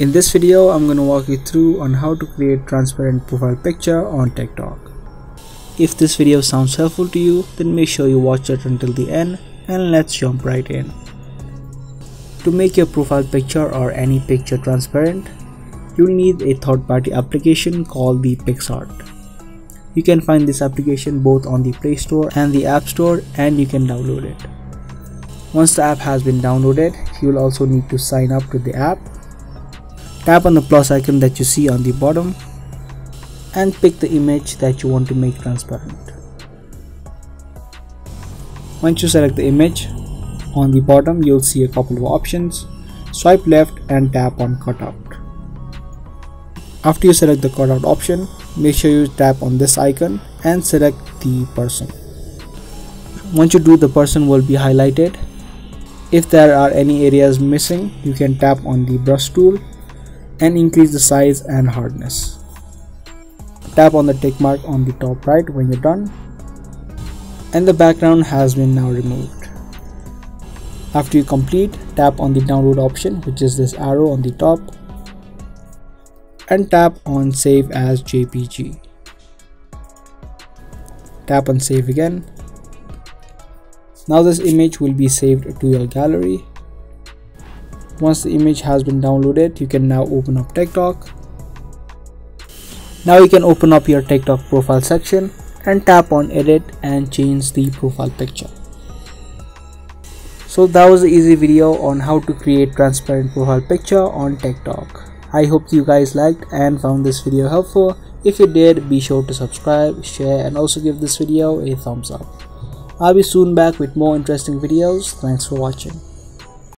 In this video, I'm going to walk you through on how to create transparent profile picture on TikTok. If this video sounds helpful to you, then make sure you watch it until the end, and let's jump right in. To make your profile picture or any picture transparent, you'll need a third-party application called the Picsart. You can find this application both on the Play Store and the App Store, and you can download it. Once the app has been downloaded, you'll also need to sign up to the app. Tap on the plus icon that you see on the bottom and pick the image that you want to make transparent. Once you select the image, on the bottom you'll see a couple of options. Swipe left and tap on cutout. After you select the cutout option, make sure you tap on this icon and select the person. Once you do, the person will be highlighted. If there are any areas missing, you can tap on the brush tool and increase the size and hardness. Tap on the tick mark on the top right when you're done, and the background has been now removed. After you complete, tap on the download option, which is this arrow on the top, and tap on save as JPG. Tap on save again. Now this image will be saved to your gallery. Once the image has been downloaded, you can now open up TikTok. Now you can open up your TikTok profile section and tap on edit and change the profile picture. So that was the easy video on how to create transparent profile picture on TikTok. I hope you guys liked and found this video helpful. If you did, be sure to subscribe, share, and also give this video a thumbs up. I'll be soon back with more interesting videos. Thanks for watching.